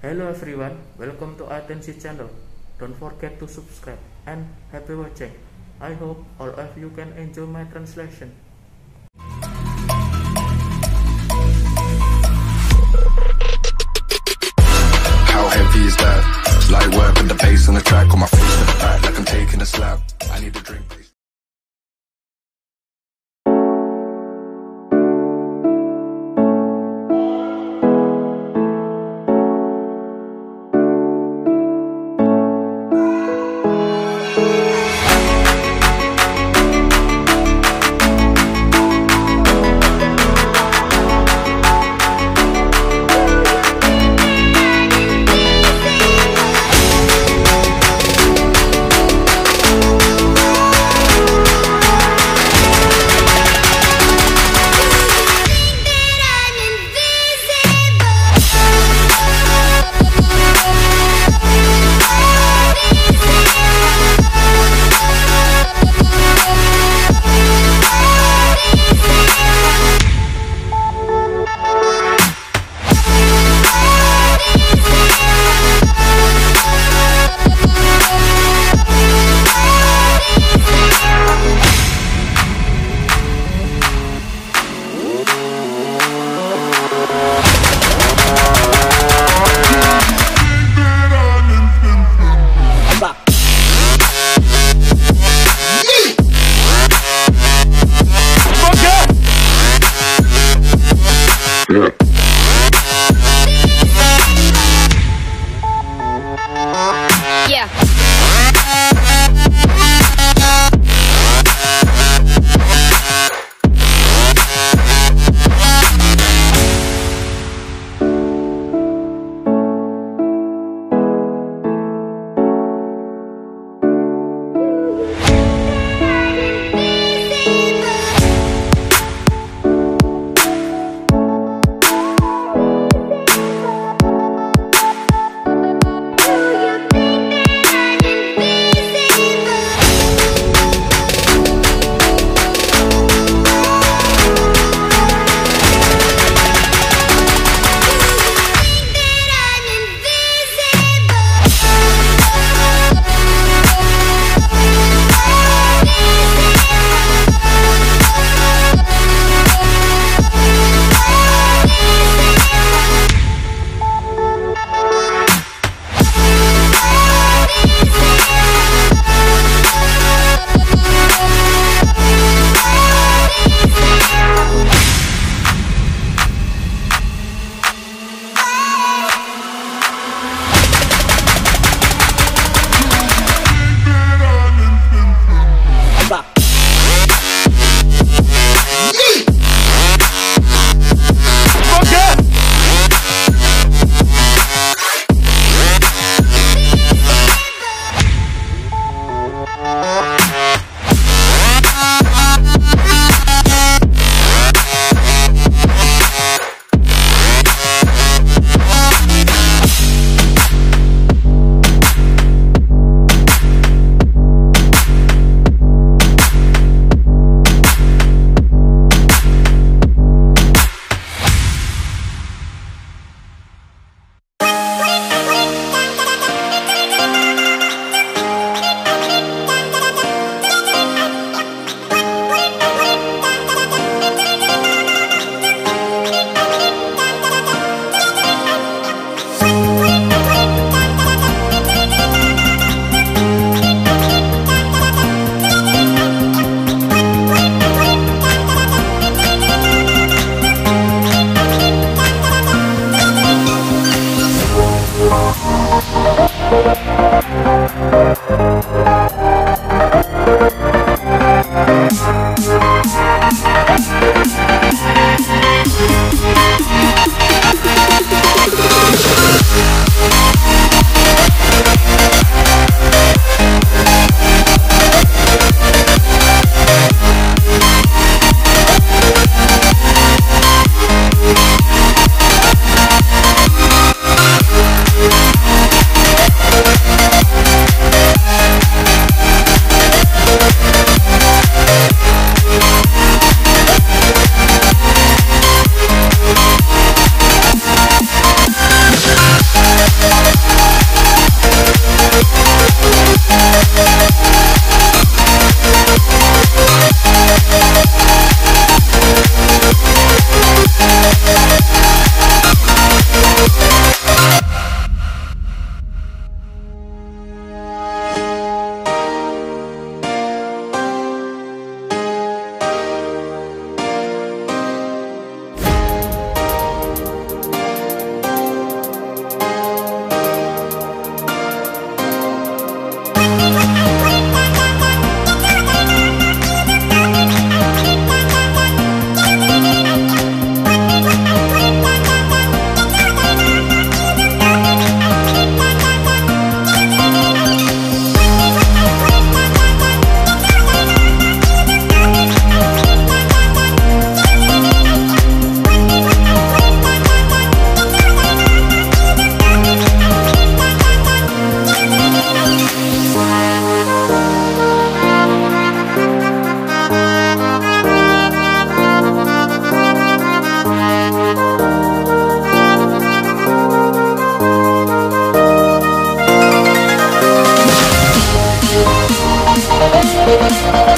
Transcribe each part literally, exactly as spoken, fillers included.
Hello everyone, welcome to AoiTenshi Channel. Don't forget to subscribe and happy watching. I hope all of you can enjoy my translation. How heavy is that? It's light work and the bass on the track on my face to the back like I'm taking a slap. I need a drink.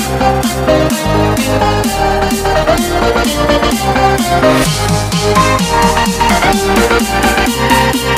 We'll be right back.